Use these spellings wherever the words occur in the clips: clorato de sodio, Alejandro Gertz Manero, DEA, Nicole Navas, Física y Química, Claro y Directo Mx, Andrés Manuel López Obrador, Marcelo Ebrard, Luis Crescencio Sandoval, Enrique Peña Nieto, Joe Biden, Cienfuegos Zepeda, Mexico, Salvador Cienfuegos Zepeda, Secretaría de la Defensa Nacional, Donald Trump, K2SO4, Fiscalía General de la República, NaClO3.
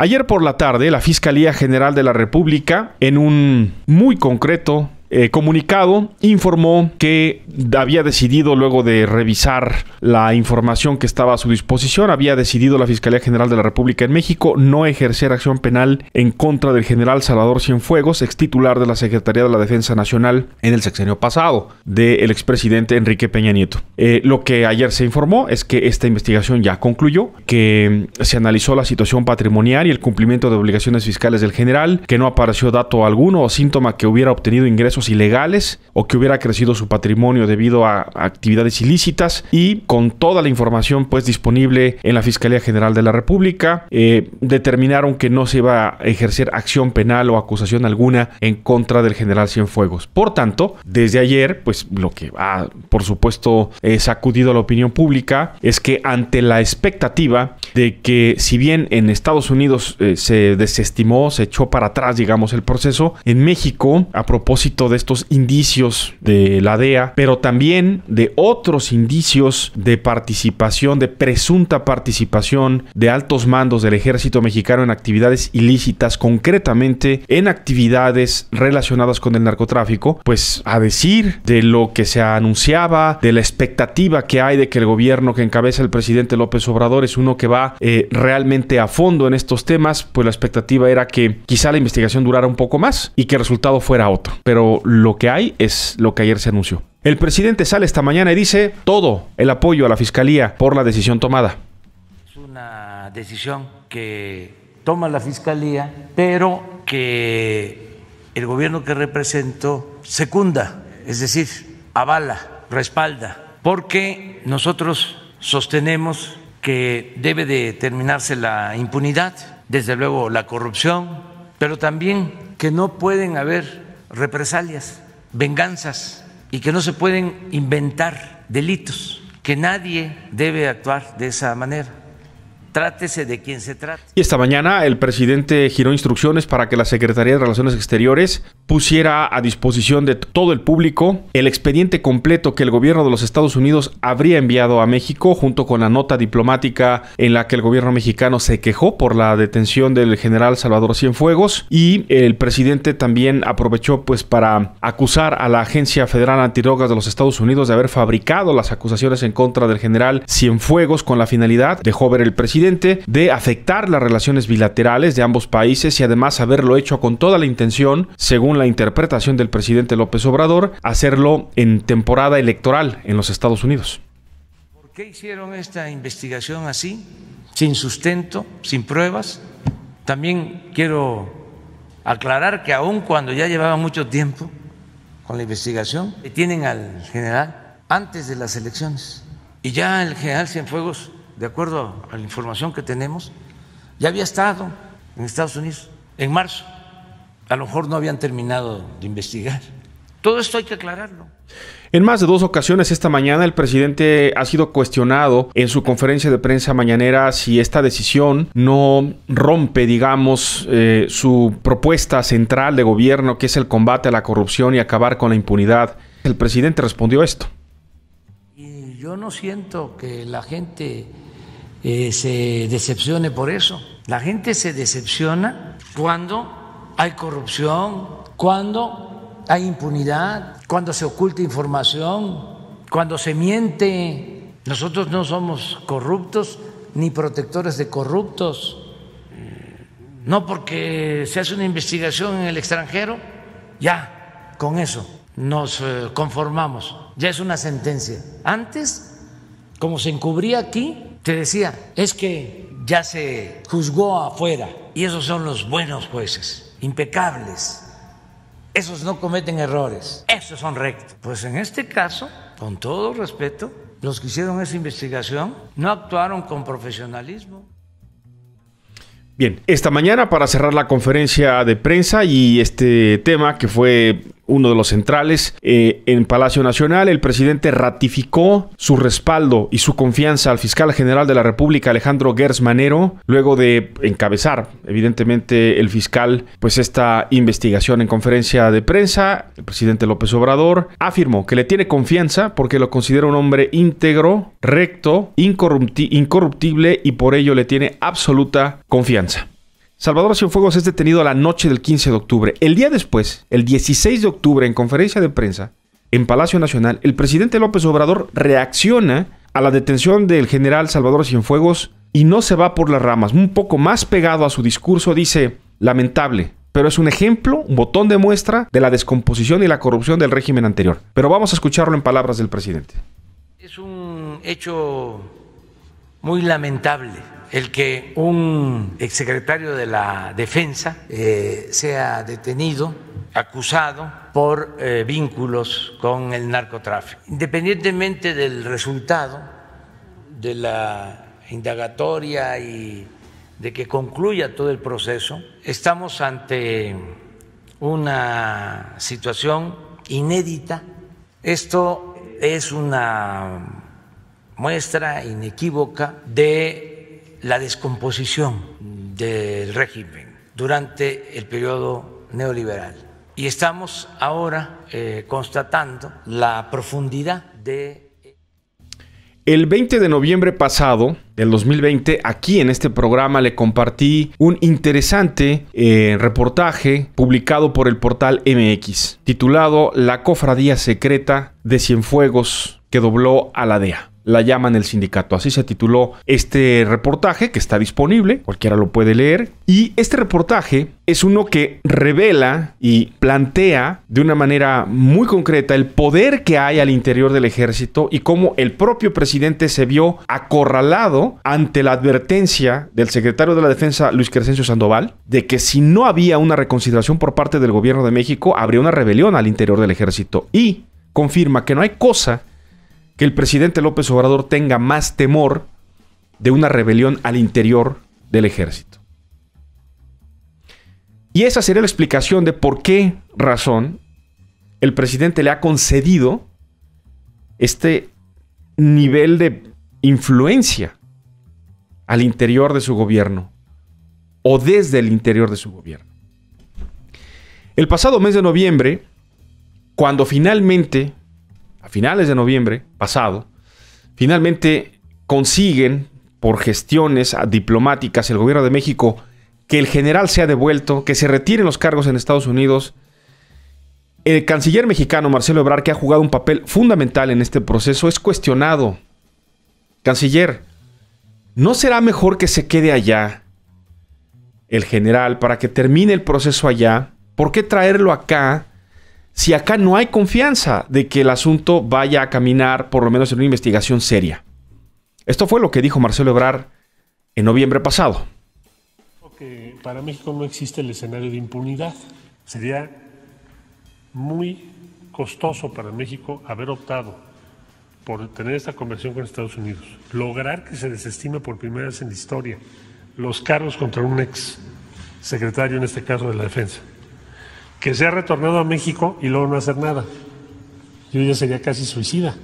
Ayer por la tarde, la Fiscalía General de la República, en un muy concreto comunicado, informó que había decidido, luego de revisar la información que estaba a su disposición, había decidido la Fiscalía General de la República en México no ejercer acción penal en contra del general Salvador Cienfuegos, extitular de la Secretaría de la Defensa Nacional en el sexenio pasado del expresidente Enrique Peña Nieto. Lo que ayer se informó es que esta investigación ya concluyó, que se analizó la situación patrimonial y el cumplimiento de obligaciones fiscales del general, que no apareció dato alguno o síntoma que hubiera obtenido ingresos ilegales o que hubiera crecido su patrimonio debido a actividades ilícitas, y con toda la información pues disponible en la Fiscalía General de la República, determinaron que no se iba a ejercer acción penal o acusación alguna en contra del general Cienfuegos. Por tanto, desde ayer, pues lo que ha por supuesto sacudido a la opinión pública es que, ante la expectativa de que, si bien en Estados Unidos se desestimó, se echó para atrás, digamos, el proceso, en México, a propósito de estos indicios de la DEA, pero también de otros indicios de participación, de presunta participación de altos mandos del ejército mexicano en actividades ilícitas, concretamente en actividades relacionadas con el narcotráfico, pues a decir de lo que se anunciaba, de la expectativa que hay de que el gobierno que encabeza el presidente López Obrador es uno que va realmente a fondo en estos temas, pues la expectativa era que quizá la investigación durara un poco más y que el resultado fuera otro. Pero lo que hay es lo que ayer se anunció. El presidente sale esta mañana y dice: todo el apoyo a la Fiscalía por la decisión tomada. Es una decisión que toma la Fiscalía, pero que el gobierno que represento secunda, es decir, avala, respalda, porque nosotros sostenemos que debe de terminarse la impunidad, desde luego la corrupción, pero también que no pueden haber represalias, venganzas, y que no se pueden inventar delitos, que nadie debe actuar de esa manera. Trátese de quien se trate. Y esta mañana el presidente giró instrucciones para que la Secretaría de Relaciones Exteriores pusiera a disposición de todo el público el expediente completo que el gobierno de los Estados Unidos habría enviado a México, junto con la nota diplomática en la que el gobierno mexicano se quejó por la detención del general Salvador Cienfuegos. Y el presidente también aprovechó pues para acusar a la Agencia Federal Antidrogas de los Estados Unidos de haber fabricado las acusaciones en contra del general Cienfuegos con la finalidad, dejó ver el presidente, de afectar las relaciones bilaterales de ambos países, y además haberlo hecho con toda la intención, según la interpretación del presidente López Obrador, hacerlo en temporada electoral en los Estados Unidos. ¿Por qué hicieron esta investigación así, sin sustento, sin pruebas? También quiero aclarar que, aun cuando ya llevaba mucho tiempo con la investigación, detienen al general antes de las elecciones, y ya el general Cienfuegos, de acuerdo a la información que tenemos, ya había estado en Estados Unidos en marzo. A lo mejor no habían terminado de investigar. Todo esto hay que aclararlo. En más de dos ocasiones esta mañana el presidente ha sido cuestionado en su conferencia de prensa mañanera si esta decisión no rompe, digamos, su propuesta central de gobierno, que es el combate a la corrupción y acabar con la impunidad. El presidente respondió esto. Y yo no siento que la gente se decepcione por eso. La gente se decepciona cuando hay corrupción, cuando hay impunidad, cuando se oculta información, cuando se miente. Nosotros no somos corruptos ni protectores de corruptos. No porque se hace una investigación en el extranjero, ya con eso nos conformamos. Ya es una sentencia. Antes, como se encubría aquí, te decía, es que ya se juzgó afuera, y esos son los buenos jueces, impecables, esos no cometen errores, esos son rectos. Pues en este caso, con todo respeto, los que hicieron esa investigación no actuaron con profesionalismo. Bien, esta mañana, para cerrar la conferencia de prensa y este tema que fue uno de los centrales en Palacio Nacional, el presidente ratificó su respaldo y su confianza al fiscal general de la República, Alejandro Gertz Manero, luego de encabezar, evidentemente, el fiscal pues esta investigación. En conferencia de prensa, el presidente López Obrador afirmó que le tiene confianza porque lo considera un hombre íntegro, recto, incorruptible, y por ello le tiene absoluta confianza. Salvador Cienfuegos es detenido la noche del 15 de octubre. El día después, el 16 de octubre, en conferencia de prensa en Palacio Nacional, el presidente López Obrador reacciona a la detención del general Salvador Cienfuegos y no se va por las ramas. Un poco más pegado a su discurso dice: lamentable, pero es un ejemplo, un botón de muestra de la descomposición y la corrupción del régimen anterior. Pero vamos a escucharlo en palabras del presidente. Es un hecho muy lamentable el que un exsecretario de la Defensa sea detenido, acusado por vínculos con el narcotráfico. Independientemente del resultado de la indagatoria y de que concluya todo el proceso, estamos ante una situación inédita. Esto es una muestra inequívoca de la descomposición del régimen durante el periodo neoliberal. Y estamos ahora constatando la profundidad de... El 20 de noviembre pasado, del 2020, aquí en este programa le compartí un interesante reportaje publicado por el portal MX, titulado La cofradía secreta de Cienfuegos que dobló a la DEA. La llaman el sindicato. Así se tituló este reportaje, que está disponible, cualquiera lo puede leer. Y este reportaje es uno que revela y plantea de una manera muy concreta el poder que hay al interior del ejército y cómo el propio presidente se vio acorralado ante la advertencia del secretario de la Defensa, Luis Crescencio Sandoval, de que si no había una reconsideración por parte del gobierno de México, habría una rebelión al interior del ejército. Y confirma que no hay cosa que el presidente López Obrador tenga más temor de una rebelión al interior del ejército. Y esa sería la explicación de por qué razón el presidente le ha concedido este nivel de influencia al interior de su gobierno o desde el interior de su gobierno. El pasado mes de noviembre, cuando finalmente... A finales de noviembre pasado, finalmente consiguen, por gestiones diplomáticas, el gobierno de México, que el general sea devuelto, que se retiren los cargos en Estados Unidos. El canciller mexicano Marcelo Ebrard, que ha jugado un papel fundamental en este proceso, es cuestionado. Canciller, ¿no será mejor que se quede allá el general para que termine el proceso allá? ¿Por qué traerlo acá? Si acá no hay confianza de que el asunto vaya a caminar, por lo menos en una investigación seria. Esto fue lo que dijo Marcelo Ebrard en noviembre pasado. Que para México no existe el escenario de impunidad. Sería muy costoso para México haber optado por tener esta conversión con Estados Unidos. Lograr que se desestime por primera vez en la historia los cargos contra un ex secretario, en este caso de la Defensa. Que se ha retornado a México y luego no hacer nada. Yo ya sería casi suicida.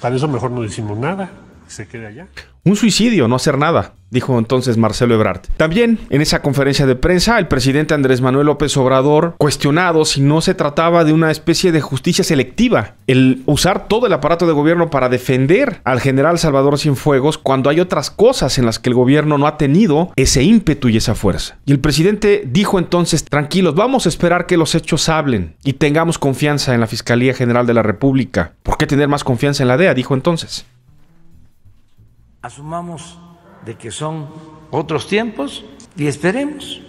Para eso mejor no decimos nada, que se quede allá. Un suicidio, no hacer nada, dijo entonces Marcelo Ebrard. También en esa conferencia de prensa, el presidente Andrés Manuel López Obrador, cuestionado si no se trataba de una especie de justicia selectiva, el usar todo el aparato de gobierno para defender al general Salvador Cienfuegos cuando hay otras cosas en las que el gobierno no ha tenido ese ímpetu y esa fuerza. Y el presidente dijo entonces: tranquilos, vamos a esperar que los hechos hablen y tengamos confianza en la Fiscalía General de la República. ¿Por qué tener más confianza en la DEA?, dijo entonces. Asumamos de que son otros tiempos y esperemos.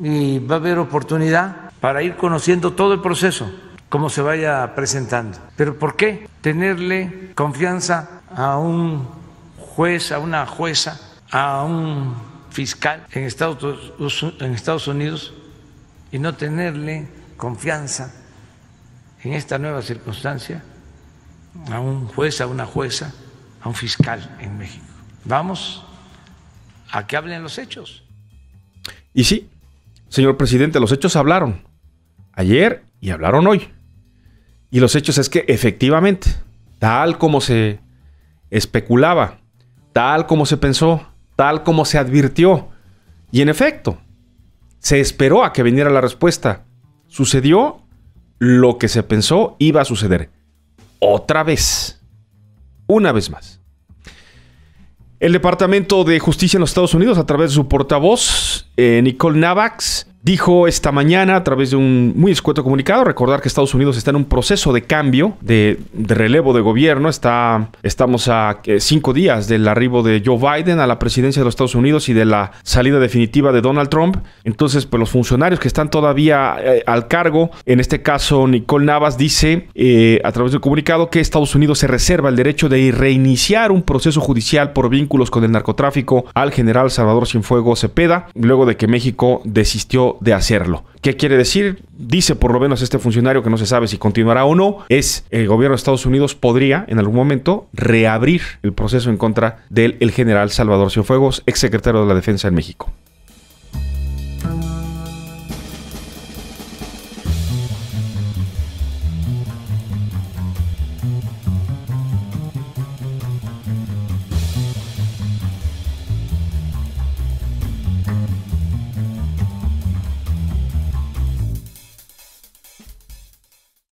Y va a haber oportunidad para ir conociendo todo el proceso, cómo se vaya presentando. Pero ¿por qué tenerle confianza a un juez, a una jueza, a un fiscal en Estados Unidos y no tenerle confianza en esta nueva circunstancia a un juez, a una jueza, a un fiscal en México? Vamos a que hablen los hechos. Y sí, señor presidente, los hechos hablaron ayer y hablaron hoy. Y los hechos es que efectivamente, tal como se especulaba, tal como se pensó, tal como se advirtió, y en efecto, se esperó a que viniera la respuesta. Sucedió lo que se pensó iba a suceder. Otra vez. Una vez más. El Departamento de Justicia en los Estados Unidos, a través de su portavoz, Nicole Navas, dijo esta mañana, a través de un muy escueto comunicado, recordar que Estados Unidos está en un proceso de cambio, de relevo de gobierno. Estamos a 5 días del arribo de Joe Biden a la presidencia de los Estados Unidos y de la salida definitiva de Donald Trump. Entonces, pues los funcionarios que están todavía al cargo, en este caso Nicole Navas dice, a través del comunicado, que Estados Unidos se reserva el derecho de reiniciar un proceso judicial por vínculo con el narcotráfico al general Salvador Cienfuegos Zepeda, luego de que México desistió de hacerlo. ¿Qué quiere decir? Dice por lo menos este funcionario, que no se sabe si continuará o no, es el gobierno de Estados Unidos podría en algún momento reabrir el proceso en contra del general Salvador Cienfuegos, exsecretario de la Defensa en México.